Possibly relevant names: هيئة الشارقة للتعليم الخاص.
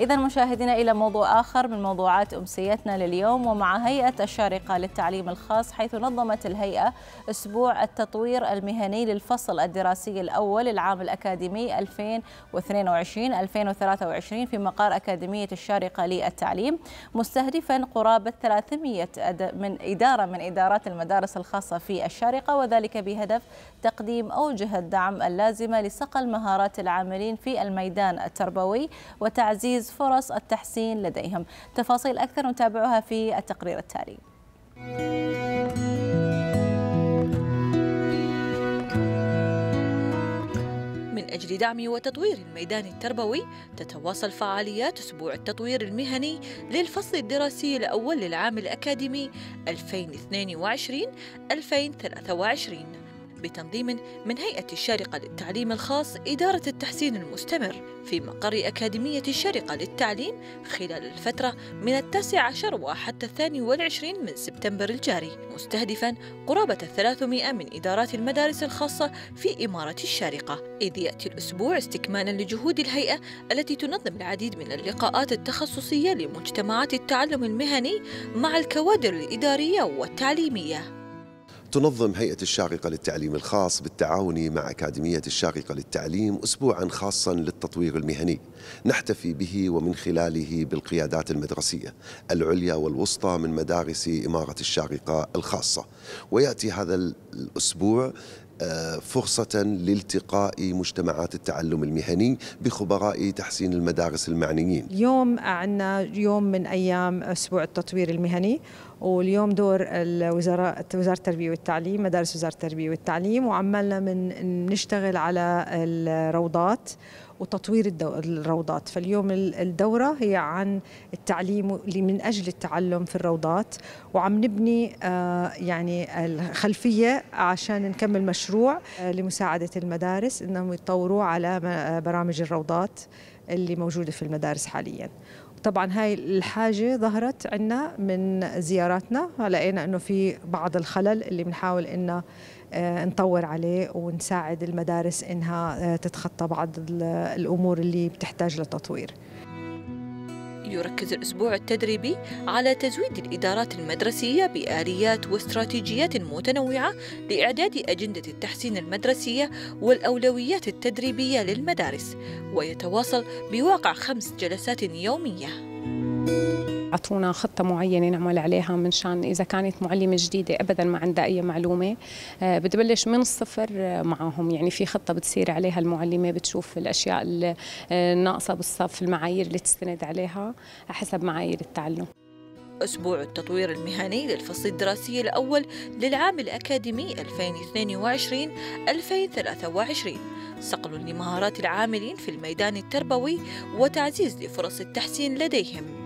إذا مشاهدينا إلى موضوع آخر من موضوعات أمسيتنا لليوم، ومع هيئة الشارقة للتعليم الخاص، حيث نظمت الهيئة أسبوع التطوير المهني للفصل الدراسي الأول للعام الأكاديمي 2022-2023 في مقر أكاديمية الشارقة للتعليم، مستهدفا قرابة 300 من إدارات المدارس الخاصة في الشارقة، وذلك بهدف تقديم أوجه الدعم اللازمة لصقل مهارات العاملين في الميدان التربوي وتعزيز فرص التحسين لديهم. تفاصيل أكثر نتابعها في التقرير التالي. من أجل دعم وتطوير الميدان التربوي، تتواصل فعاليات أسبوع التطوير المهني للفصل الدراسي الأول للعام الأكاديمي 2022-2023 بتنظيم من هيئة الشارقة للتعليم الخاص إدارة التحسين المستمر في مقر أكاديمية الشارقة للتعليم خلال الفترة من 19 وحتى 22 من سبتمبر الجاري، مستهدفا قرابة 300 من إدارات المدارس الخاصة في إمارة الشارقة. إذ يأتي الأسبوع استكمالا لجهود الهيئة التي تنظم العديد من اللقاءات التخصصية لمجتمعات التعلم المهني مع الكوادر الإدارية والتعليمية. تنظم هيئة الشارقة للتعليم الخاص بالتعاون مع أكاديمية الشارقة للتعليم أسبوعاً خاصاً للتطوير المهني، نحتفي به ومن خلاله بالقيادات المدرسية العليا والوسطى من مدارس إمارة الشارقة الخاصة. ويأتي هذا الأسبوع فرصة لالتقاء مجتمعات التعلم المهني بخبراء تحسين المدارس المعنيين. اليوم عندنا يوم من أيام أسبوع التطوير المهني، واليوم دور وزارة التربية والتعليم، مدارس وزارة التربية والتعليم، وعملنا من نشتغل على الروضات وتطوير الروضات. فاليوم الدورة هي عن التعليم من أجل التعلم في الروضات، وعم نبني يعني الخلفية عشان نكمل مشروع لمساعدة المدارس إنهم يتطوروا على برامج الروضات اللي موجودة في المدارس حالياً. طبعا هاي الحاجة ظهرت عنا من زياراتنا، لقينا انه في بعض الخلل اللي بنحاول انه نطور عليه ونساعد المدارس انها تتخطى بعض الامور اللي بتحتاج لتطوير. يركز الأسبوع التدريبي على تزويد الإدارات المدرسية بآليات واستراتيجيات متنوعة لإعداد أجندة التحسين المدرسية والأولويات التدريبية للمدارس، ويتواصل بواقع 5 جلسات يومية. أعطونا خطة معينة نعمل عليها، من شان إذا كانت معلمة جديدة أبدا ما عندها أي معلومة بتبلش من الصفر معهم. يعني في خطة بتصير عليها المعلمة، بتشوف الأشياء الناقصة بالصف، المعايير اللي تستند عليها حسب معايير التعلم. أسبوع التطوير المهني للفصل الدراسي الأول للعام الأكاديمي 2022-2023 صقل لمهارات العاملين في الميدان التربوي وتعزيز لفرص التحسين لديهم.